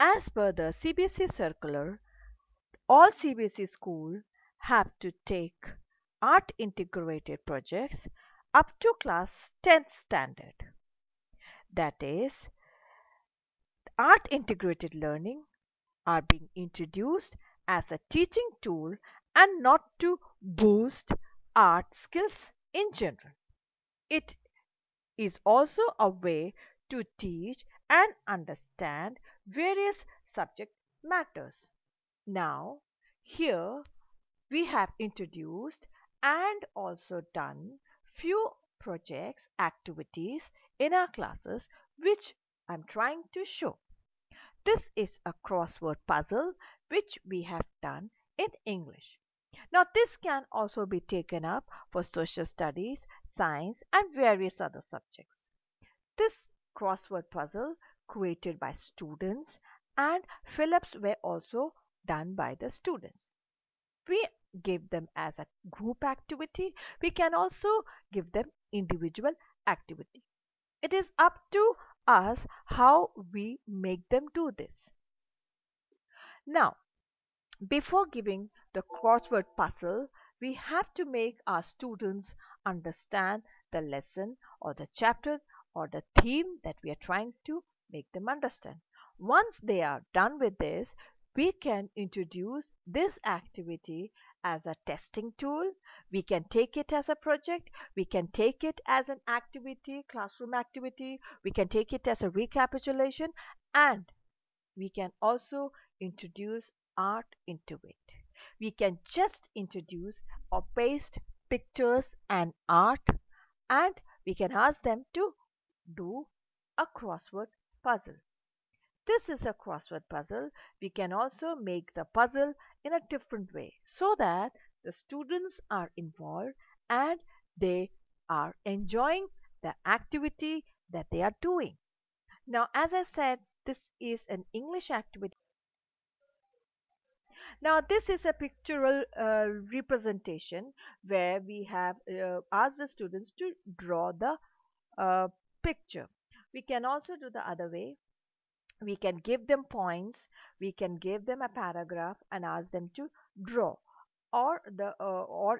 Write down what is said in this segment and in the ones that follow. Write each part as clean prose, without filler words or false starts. As per the CBSE circular, all CBSE schools have to take art integrated projects up to class 10th standard. That is, art integrated learning are being introduced as a teaching tool and not to boost art skills in general. It is also a way to teach and understand various subject matters. Now, here we have introduced and also done few projects, activities in our classes, which I am trying to show. This is a crossword puzzle which we have done in English. Now, this can also be taken up for social studies, science and various other subjects. This crossword puzzle created by students and fill-ups were also done by the students. We give them as a group activity. We can also give them individual activity. It is up to us how we make them do this. Now, before giving the crossword puzzle, we have to make our students understand the lesson or the chapter or the theme that we are trying to make them understand. Once they are done with this, we can introduce this activity as a testing tool. We can take it as a project. We can take it as an activity, classroom activity. We can take it as a recapitulation, and we can also introduce art into it. We can just introduce or paste pictures and art, and we can ask them to do a crossword puzzle. This is a crossword puzzle. We can also make the puzzle in a different way so that the students are involved and they are enjoying the activity that they are doing. Now, as I said, this is an English activity. Now, this is a pictorial representation where we have asked the students to draw the picture. We can also do the other way. We can give them points, we can give them a paragraph and ask them to draw, or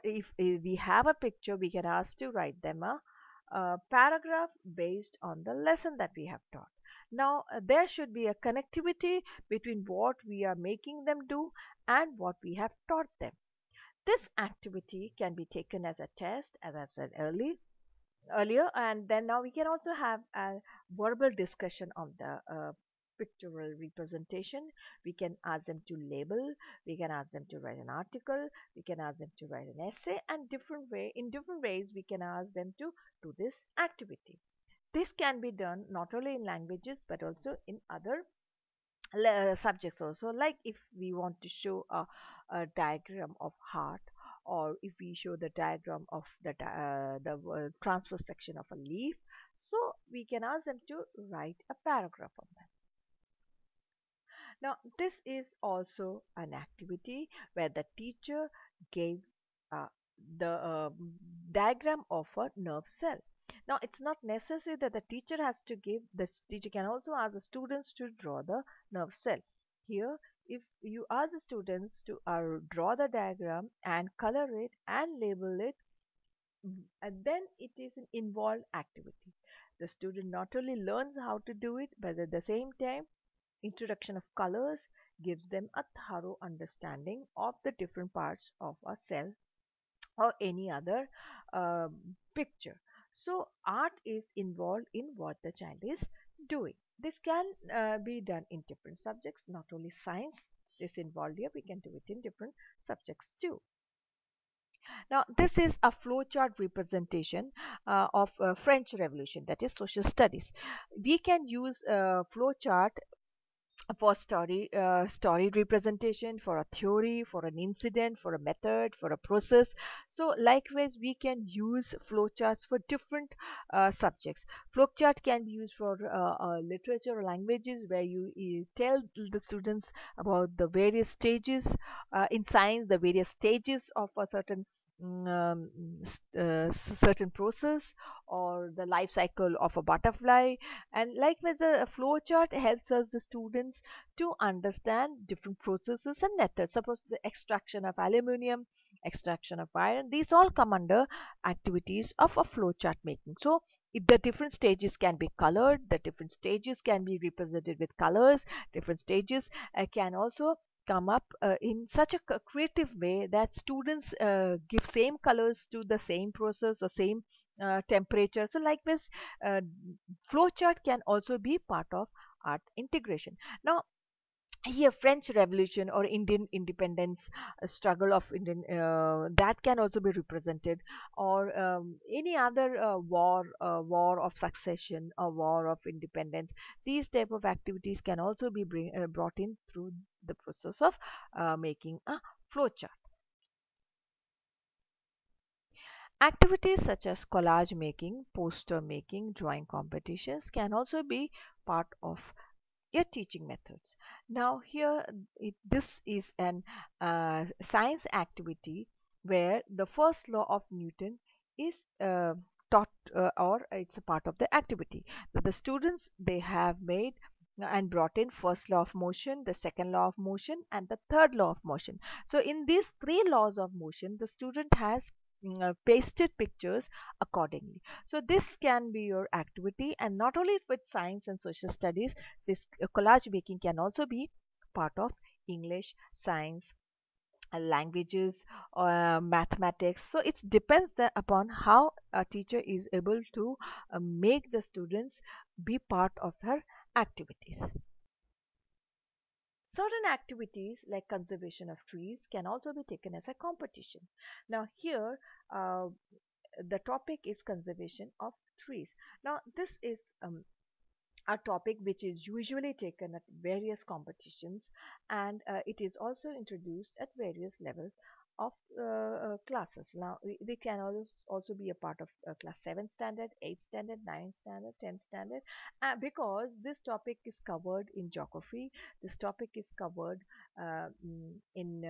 if we have a picture, we can ask to write them a paragraph based on the lesson that we have taught. Now, there should be a connectivity between what we are making them do and what we have taught them. This activity can be taken as a test, as I've said earlier, and then now we can also have a verbal discussion on the pictorial representation. We can ask them to label, we can ask them to write an article, we can ask them to write an essay, and in different ways we can ask them to do this activity. This can be done not only in languages but also in other subjects also, like if we want to show a diagram of heart, or if we show the diagram of the transverse section of a leaf, so we can ask them to write a paragraph on that. Now, this is also an activity where the teacher gave the diagram of a nerve cell. Now, it's not necessary that the teacher has to give. The teacher can also ask the students to draw the nerve cell. Here, if you ask the students to draw the diagram and color it and label it, and then it is an involved activity. The student not only learns how to do it, but at the same time, introduction of colors gives them a thorough understanding of the different parts of a cell or any other picture. So, art is involved in what the child is doing. This can be done in different subjects, not only science is involved here, we can do it in different subjects too. Now, this is a flowchart representation of French Revolution, that is social studies. We can use flowchart for story representation, for a theory, for an incident, for a method, for a process. So likewise, we can use flowcharts for different subjects. Flowchart can be used for literature or languages, where you tell the students about the various stages in science, the various stages of a certain certain process or the life cycle of a butterfly. And likewise, a flowchart helps us, the students, to understand different processes and methods. Suppose the extraction of aluminium, extraction of iron, these all come under activities of a flowchart making. So the different stages can be colored, the different stages can be represented with colors, different stages can also come up in such a creative way that students give same colors to the same process or same temperature. So likewise, flowchart can also be part of art integration. Now, here French Revolution or Indian independence struggle of Indian that can also be represented, or any other war of succession or war of independence. These type of activities can also be brought in through the process of making a flowchart. Activities such as collage making, poster making, drawing competitions can also be part of your teaching methods. Now here this is an science activity where the first law of Newton is taught, or it's a part of the activity. The students, they have made and brought in first law of motion, the second law of motion, and the third law of motion. So in these three laws of motion, the student has pasted pictures accordingly. So this can be your activity, and not only with science and social studies, this collage making can also be part of English, science, languages, mathematics. So it depends upon how a teacher is able to make the students be part of her activities. Certain activities like conservation of trees can also be taken as a competition. Now here the topic is conservation of trees. Now this is a topic which is usually taken at various competitions, and it is also introduced at various levels of classes. Now they can also be a part of class 7 standard, 8 standard, 9 standard, 10 standard, because this topic is covered in geography, this topic is covered in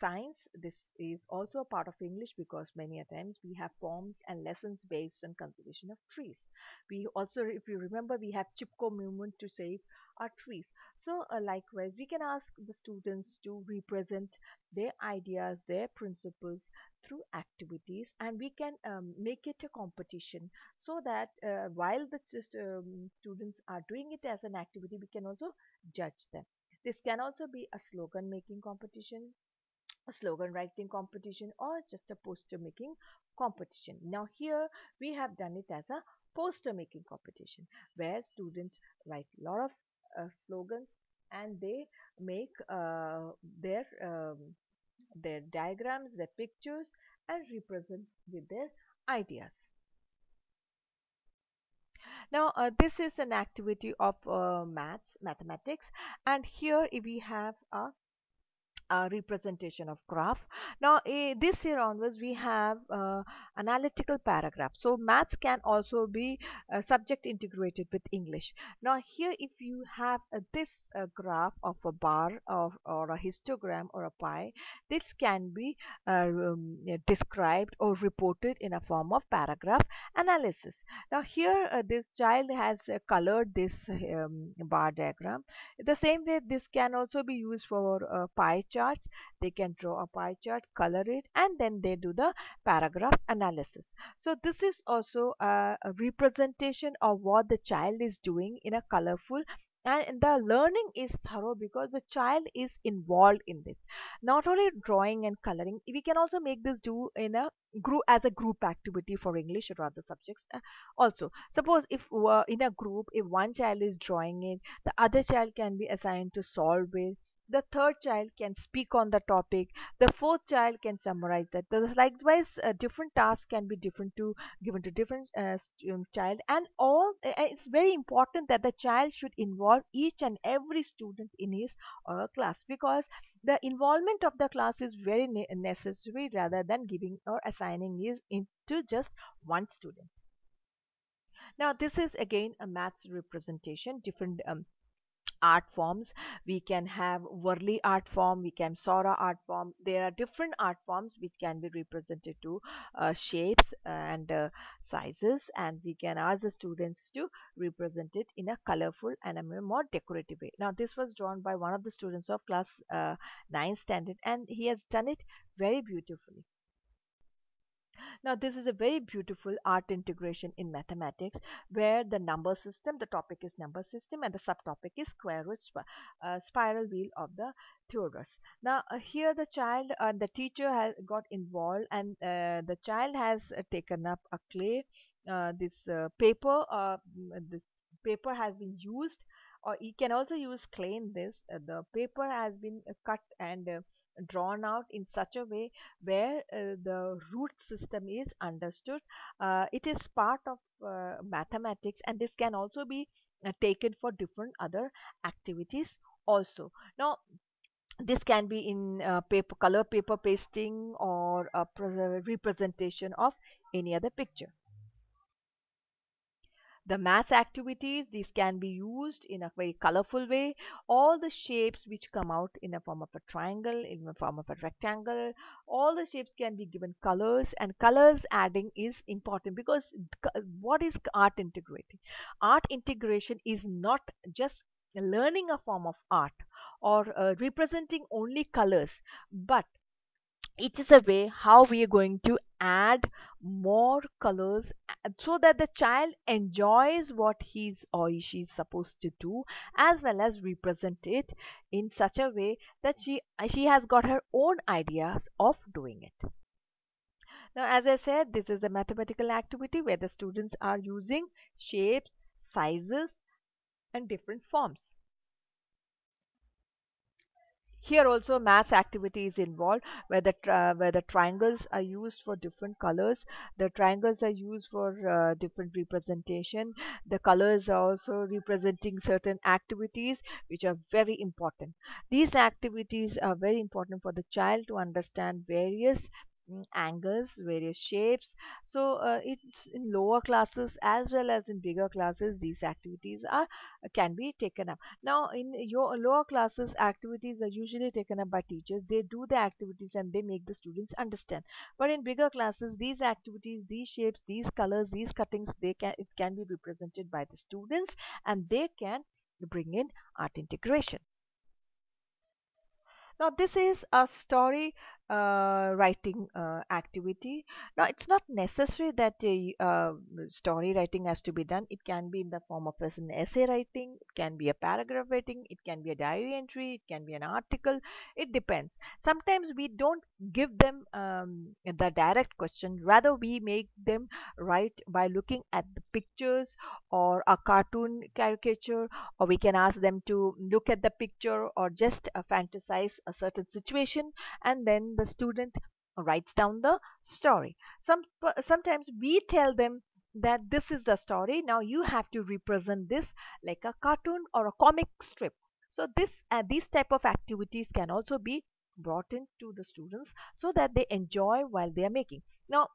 science, this is also a part of English because many a times we have poems and lessons based on conservation of trees. We also, if you remember, we have Chipko movement to save our trees. So likewise, we can ask the students to represent their ideas, their principles through activities, and we can make it a competition so that while the students are doing it as an activity, we can also judge them. This can also be a slogan making competition, a slogan writing competition, or just a poster making competition. Now here we have done it as a poster making competition where students write a lot of slogans and they make their diagrams, their pictures, and represent with their ideas. Now this is an activity of mathematics, and here we have a representation of graph. Now this year onwards we have analytical paragraph, so maths can also be subject integrated with English. Now here if you have this graph of a bar or a histogram or a pie, this can be described or reported in a form of paragraph analysis. Now here this child has colored this bar diagram. The same way this can also be used for pie charts. They can draw a pie chart, color it, and then they do the paragraph analysis. So this is also a representation of what the child is doing in a colorful, and the learning is thorough because the child is involved in this. Not only drawing and coloring, we can also make this do in a group, as a group activity for English or other subjects also. Suppose if in a group, if one child is drawing it, the other child can be assigned to solve it. The third child can speak on the topic. The fourth child can summarize that. Likewise, different tasks can be given to different child, and all. It's very important that the child should involve each and every student in his or her class, because the involvement of the class is very necessary rather than giving or assigning it into just one student. Now, this is again a maths representation. Different art forms. We can have Warli art form, we can Sora art form. There are different art forms which can be represented to shapes and sizes, and we can ask the students to represent it in a colorful and a more decorative way. Now this was drawn by one of the students of class 9 standard, and he has done it very beautifully. Now this is a very beautiful art integration in mathematics, where the number system, the topic is number system, and the subtopic is square root spiral wheel of the Theodorus. Now here the child and the teacher has got involved, and the child has taken up a clay, this paper has been used, or you can also use clay in this. The paper has been cut and drawn out in such a way where the root system is understood. It is part of mathematics, and this can also be taken for different other activities also. Now this can be in color paper pasting, or a representation of any other picture. The math activities, these can be used in a very colorful way. All the shapes which come out in a form of a triangle, in a form of a rectangle, all the shapes can be given colors, and colors adding is important, because what is art integrating? Art integration is not just learning a form of art or representing only colors, but it is a way how we are going to add more colors so that the child enjoys what he's or she is supposed to do, as well as represent it in such a way that she has got her own ideas of doing it. Now, as I said, this is a mathematical activity where the students are using shapes, sizes, and different forms. Here also math activity is involved, where the triangles are used for different colors. The triangles are used for different representation. The colors are also representing certain activities which are very important. These activities are very important for the child to understand various angles, various shapes. So it's in lower classes as well as in bigger classes, these activities are can be taken up. Now in your lower classes, activities are usually taken up by teachers. They do the activities and they make the students understand. But in bigger classes, these activities, these shapes, these colors, these cuttings, it can be represented by the students, and they can bring in art integration. Now this is a story writing activity. Now it's not necessary that a story writing has to be done. It can be in the form of an essay writing, it can be a paragraph writing, it can be a diary entry, it can be an article. It depends. Sometimes we don't give them the direct question, rather we make them write by looking at the pictures or a cartoon caricature, or we can ask them to look at the picture or just fantasize a certain situation, and then the student writes down the story. Sometimes we tell them that this is the story, now you have to represent this like a cartoon or a comic strip. So these type of activities can also be brought in to the students so that they enjoy while they are making. Now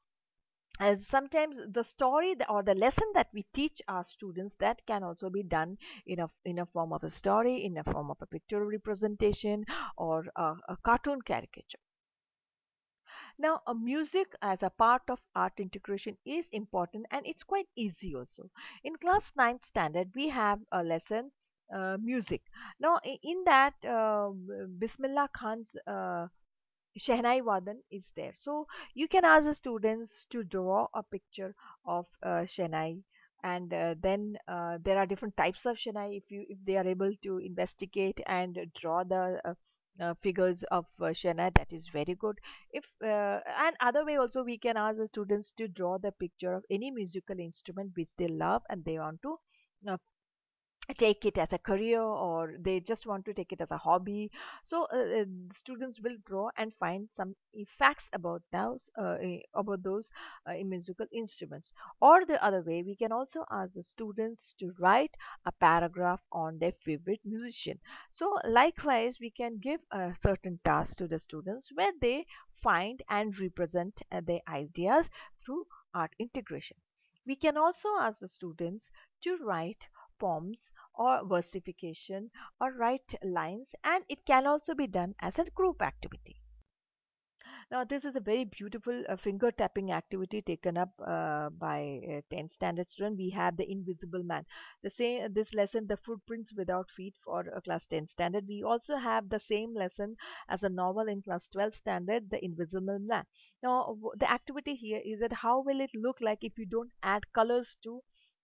sometimes the story or the lesson that we teach our students, that can also be done in a form of a story, in a form of a pictorial representation, or a cartoon caricature. Now music as a part of art integration is important, and it's quite easy also. In class 9th standard we have a lesson music. Now in that Bismillah Khan's Shehnai Vadan is there. So you can ask the students to draw a picture of Shehnai, and then there are different types of Shehnai. If they are able to investigate and draw the figures of Shehnai, that is very good. If and other way also, we can ask the students to draw the picture of any musical instrument which they love and they want to take it as a career, or they just want to take it as a hobby. So students will draw and find some facts about those musical instruments. Or the other way, we can also ask the students to write a paragraph on their favorite musician. So likewise, we can give a certain task to the students where they find and represent their ideas through art integration. We can also ask the students to write poems or versification or write lines, and it can also be done as a group activity. Now this is a very beautiful finger tapping activity taken up by 10th standard student. We have the invisible man. The same this lesson, the footprints without feet, for class 10th standard. We also have the same lesson as a novel in class 12th standard, the invisible man. Now the activity here is that how will it look like if you don't add colors to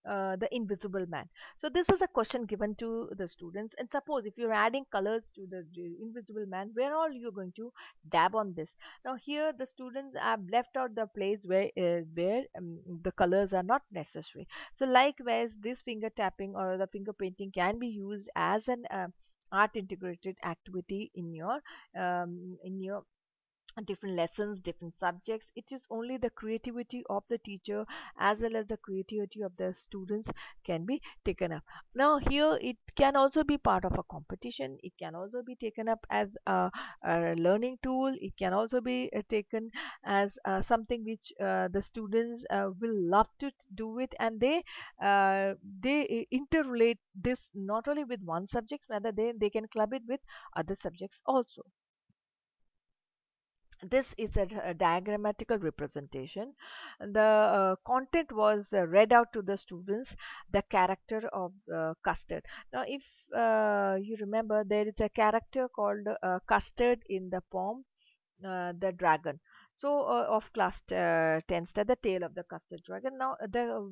the invisible man. So this was a question given to the students, and suppose if you're adding colors to the invisible man, where all you're going to dab on this. Now here the students have left out the place where the colors are not necessary. So likewise, this finger tapping or the finger painting can be used as an art integrated activity in your different lessons, different subjects. It is only the creativity of the teacher as well as the creativity of the students can be taken up. Now here it can also be part of a competition. It can also be taken up as a learning tool. It can also be taken as something which the students will love to do it, and they interrelate this not only with one subject, rather they can club it with other subjects also. This is a diagrammatical representation. The content was read out to the students, the character of custard. Now if you remember, there is a character called custard in the poem The Dragon. So of class 10th standard, The Tale of the Custard Dragon. Now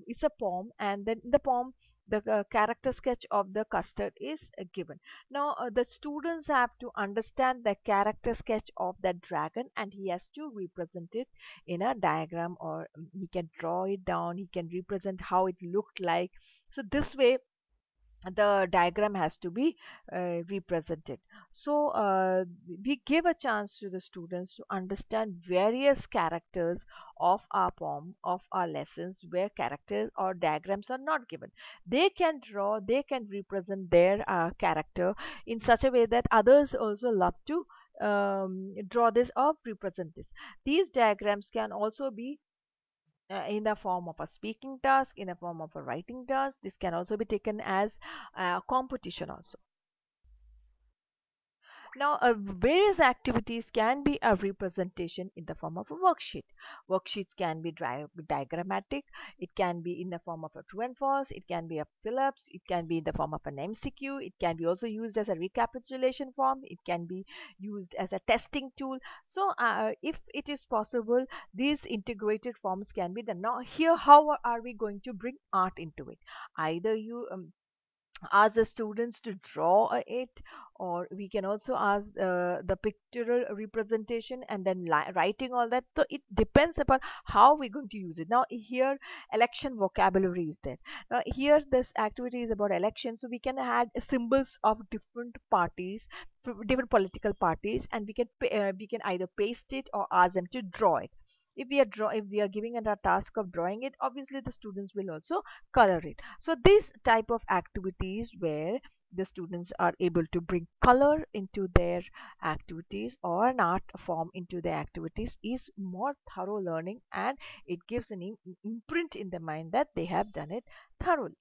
it's a poem, and then in the poem the character sketch of the custard is given. Now the students have to understand the character sketch of that dragon, and he has to represent it in a diagram, or he can draw it down, he can represent how it looked like. So this way the diagram has to be represented. So we give a chance to the students to understand various characters of our poem, of our lessons, where characters or diagrams are not given. They can draw, they can represent their character in such a way that others also love to draw this or represent this. These diagrams can also be in the form of a speaking task, in the form of a writing task. This can also be taken as a competition also. Now various activities can be a representation in the form of a worksheet. Worksheets can be diagrammatic. It can be in the form of a true and false. It can be a fill-ups. It can be in the form of an MCQ. It can be also used as a recapitulation form. It can be used as a testing tool. So if it is possible, these integrated forms can be done. Now here, how are we going to bring art into it? Either you ask the students to draw it, or we can also ask the pictorial representation and then writing all that. So it depends upon how we're going to use it. Now here election vocabulary is there. Now here this activity is about election, so we can add symbols of different parties, different political parties, and we can either paste it or ask them to draw it. If we are giving it a task of drawing it, obviously the students will also color it. So these type of activities where the students are able to bring color into their activities or an art form into their activities is more thorough learning, and it gives an imprint in the mind that they have done it thoroughly.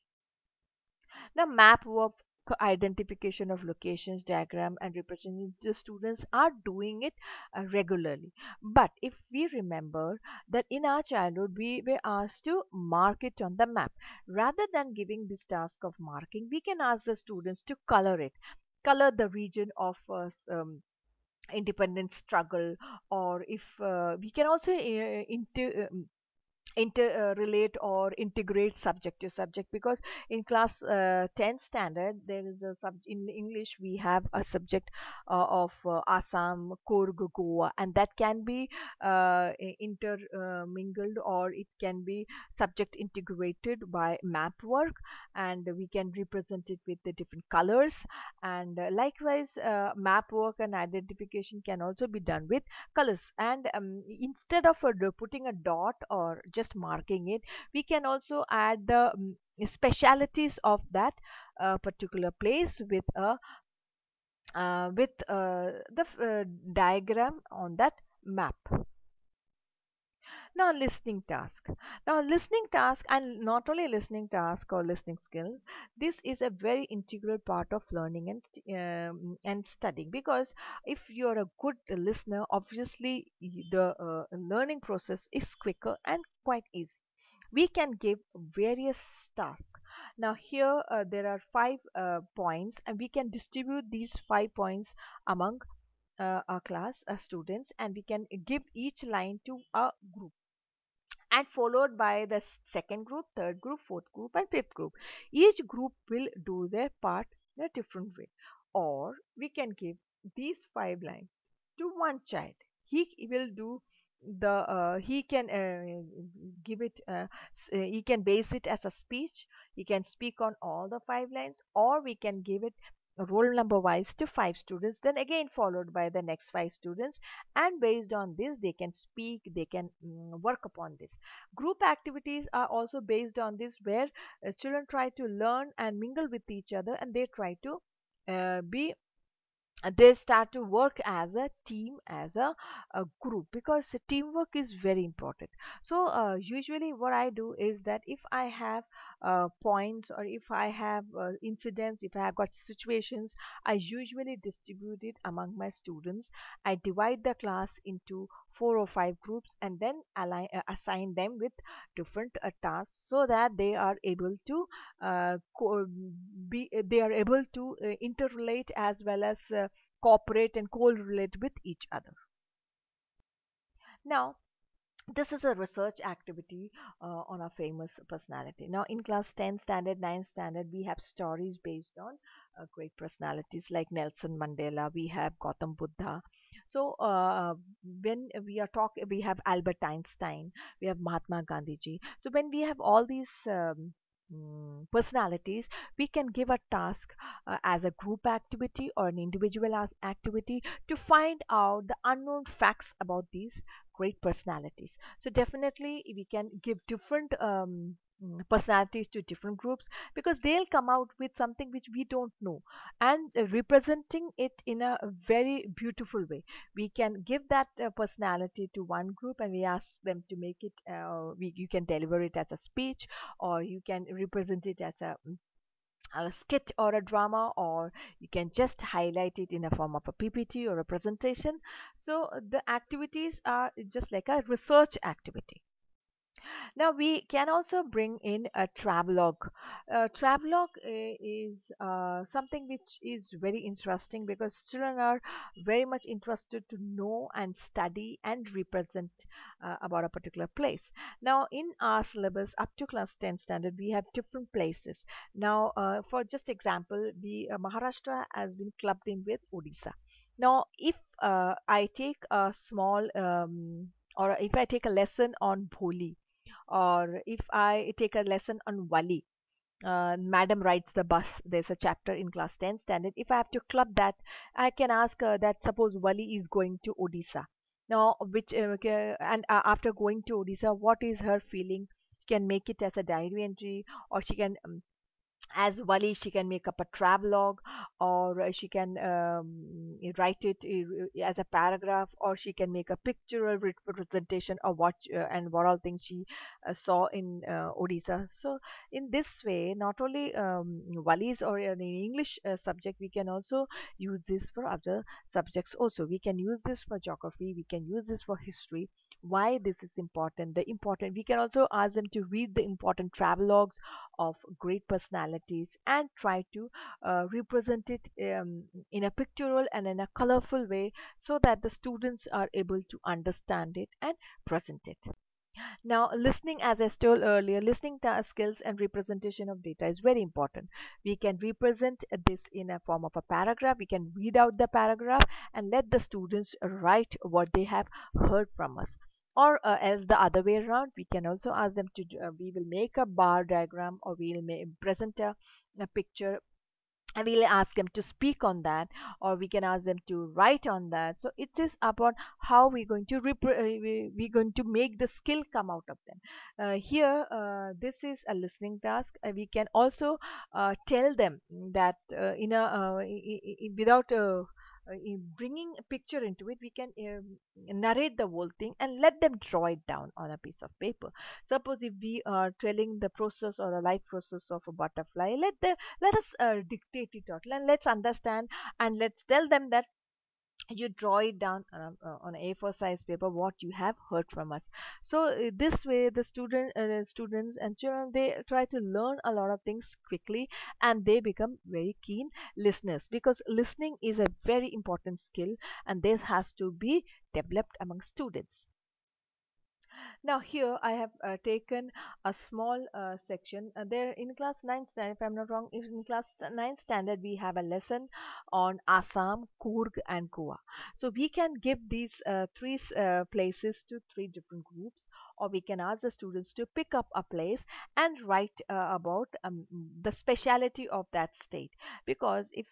Now map work, identification of locations, diagram and representation, the students are doing it regularly. But if we remember that in our childhood we were asked to mark it on the map, rather than giving this task of marking, we can ask the students to color it, color the region of independence struggle, or if we can also interrelate or integrate subject to subject, because in class 10th standard there is a subject in English. We have a subject of Assam, Korg, Goa, and that can be intermingled, or it can be subject integrated by map work, and we can represent it with the different colors. And likewise map work and identification can also be done with colors, and instead of putting a dot or just marking it, we can also add the specialities of that particular place with a the diagram on that map. Now listening task. Now listening task, and not only listening task or listening skill, this is a very integral part of learning and studying, because if you are a good listener, obviously the learning process is quicker and quite easy. We can give various tasks. Now here there are 5 points, and we can distribute these 5 points among our class, our students, and we can give each line to a group, and followed by the second group, third group, fourth group, and fifth group. Each group will do their part in a different way, or we can give these 5 lines to one child. He will do the he can give it he can base it as a speech. He can speak on all the 5 lines, or we can give it roll number wise to 5 students, then again followed by the next 5 students, and based on this they can speak, they can work upon this. Group activities are also based on this, where children try to learn and mingle with each other, and they try to they start to work as a team, as a group, because teamwork is very important. So usually what I do is that if I have points, or if I have incidents, if I have got situations, I usually distribute it among my students. I divide the class into 4 or 5 groups, and then assign them with different tasks, so that they are able to interrelate as well as cooperate and correlate with each other. Now this is a research activity on a famous personality. Now in class 10 standard, 9 standard, we have stories based on great personalities like Nelson Mandela, we have Gautam Buddha. So when we have Albert Einstein, we have Mahatma Gandhiji. So when we have all these personalities, we can give a task as a group activity or an individual activity to find out the unknown facts about these great personalities. So definitely we can give different personalities to different groups, because they'll come out with something which we don't know, and representing it in a very beautiful way. We can give that personality to one group, and we ask them to make it you can deliver it as a speech, or you can represent it as a skit or a drama, or you can just highlight it in a form of a PPT or a presentation. So the activities are just like a research activity. Now we can also bring in a travelogue. Travelogue is something which is very interesting, because children are very much interested to know and study and represent about a particular place. Now in our syllabus up to class 10 standard, we have different places. Now for just example, the Maharashtra has been clubbed in with Odisha. Now if I take a small or if I take a lesson on Bholi, or if I take a lesson on Valli, Madam Rides the Bus, there's a chapter in class 10 standard. If I have to club that, I can ask that suppose Valli is going to Odisha. Now, which and after going to Odisha, what is her feeling? She can make it as a diary entry, or she can, as Valli, she can make up a travelogue, or she can write it as a paragraph, or she can make a pictorial representation of what and what all things she saw in Odisha. So in this way, not only Vallis or in English subject, we can also use this for other subjects also. We can use this for geography, we can use this for history. Why this is important? The important, we can also ask them to read the important travelogues of great personalities, and try to represent it in a pictorial and in a colorful way, so that the students are able to understand it and present it. Now listening, as I told earlier, listening skills and representation of data is very important. We can represent this in a form of a paragraph. We can read out the paragraph and let the students write what they have heard from us. Or else the other way around, we can also ask them to we will make a bar diagram, or we will present a picture, and we'll ask them to speak on that, or we can ask them to write on that. So it is upon how we're going to make the skill come out of them. Here this is a listening task. We can also tell them that without bringing a picture into it, we can narrate the whole thing and let them draw it down on a piece of paper. Suppose if we are telling the process or a life process of a butterfly, let us dictate it out, and let's understand, and let's tell them that you draw it down on A4 size paper what you have heard from us. So this way the students and children, they try to learn a lot of things quickly, and they become very keen listeners, because listening is a very important skill, and this has to be developed among students. Now here I have taken a small section. There in class 9 standard, if I am not wrong, in class 9 standard we have a lesson on Assam, Coorg and Goa. So we can give these three places to three different groups, or we can ask the students to pick up a place and write about the speciality of that state, because if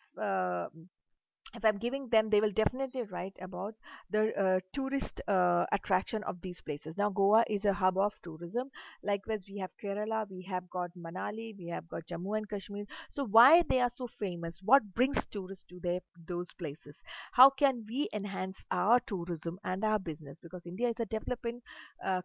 I'm giving them, they will definitely write about the tourist attraction of these places. Now, Goa is a hub of tourism. Likewise, we have Kerala, we have got Manali, we have got Jammu and Kashmir. So, why they are so famous? What brings tourists to those places? How can we enhance our tourism and our business? Because India is a developing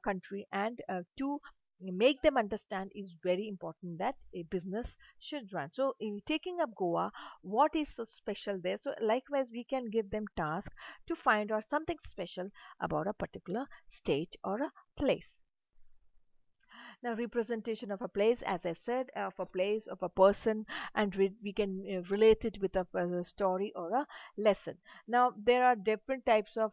country, and to make them understand is very important that a business should run. So in taking up Goa, what is so special there? So likewise we can give them task to find out something special about a particular state or a place. Now, representation of a place, as I said, of a place, of a person, and we can relate it with a story or a lesson. Now, there are different types of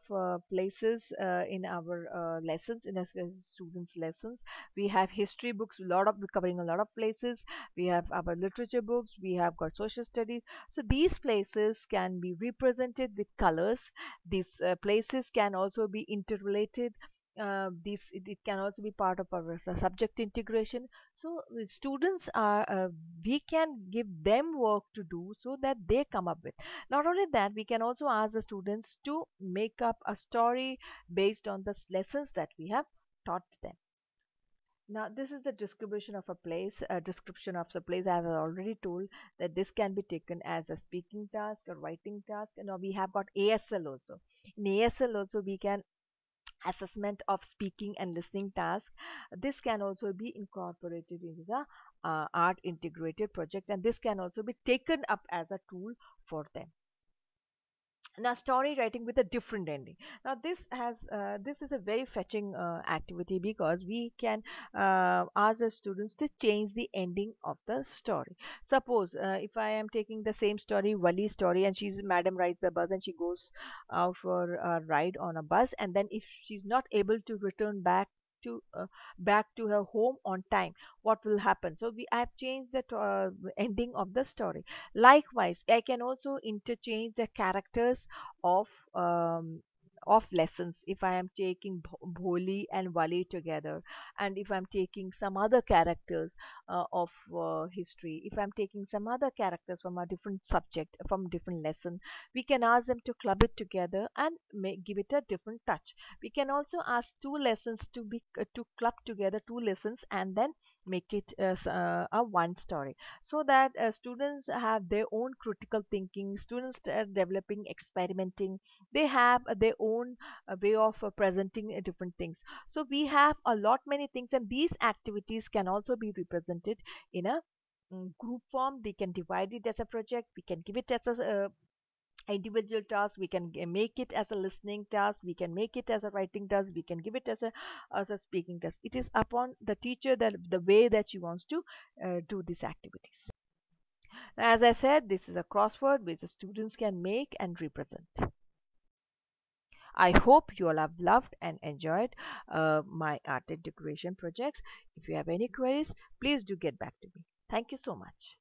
places in our lessons, in our students' lessons. We have history books, covering a lot of places. We have our literature books. We have got social studies. So, these places can be represented with colors. These places can also be interrelated. It can also be part of our subject integration. So students are we can give them work to do so that they come up with. Not only that, we can also ask the students to make up a story based on the lessons that we have taught them. Now, this is the description of a place. I have already told that this can be taken as a speaking task, a writing task, and now we have got ASL also. In ASL also we can assessment of speaking and listening task. This can also be incorporated into the art integrated project, and this can also be taken up as a tool for them. Now, story writing with a different ending. Now this is a very fetching activity, because we can ask the students to change the ending of the story. Suppose if I am taking the same story, Valli story, and she's Madam Rides the Bus, and she goes out for a ride on a bus, and then if she's not able to return back to her home on time, what will happen? So I have changed the ending of the story. Likewise, I can also interchange the characters of lessons. If I am taking Bholi and Warli together, and if I am taking some other characters of history, if I am taking some other characters from a different subject, from different lesson, we can ask them to club it together and give it a different touch. We can also ask two lessons to club together, two lessons, and then make it a one story, so that students have their own critical thinking, students are developing, experimenting, they have their own way of presenting different things. So we have a lot many things, and these activities can also be represented in a group form. They can divide it as a project, we can give it as a individual task, we can make it as a listening task, we can make it as a writing task, we can give it as a speaking task. It is upon the teacher that the way that she wants to do these activities. Now, as I said, this is a crossword which the students can make and represent. I hope you all have loved and enjoyed my art and decoration projects. If you have any queries, please do get back to me. Thank you so much.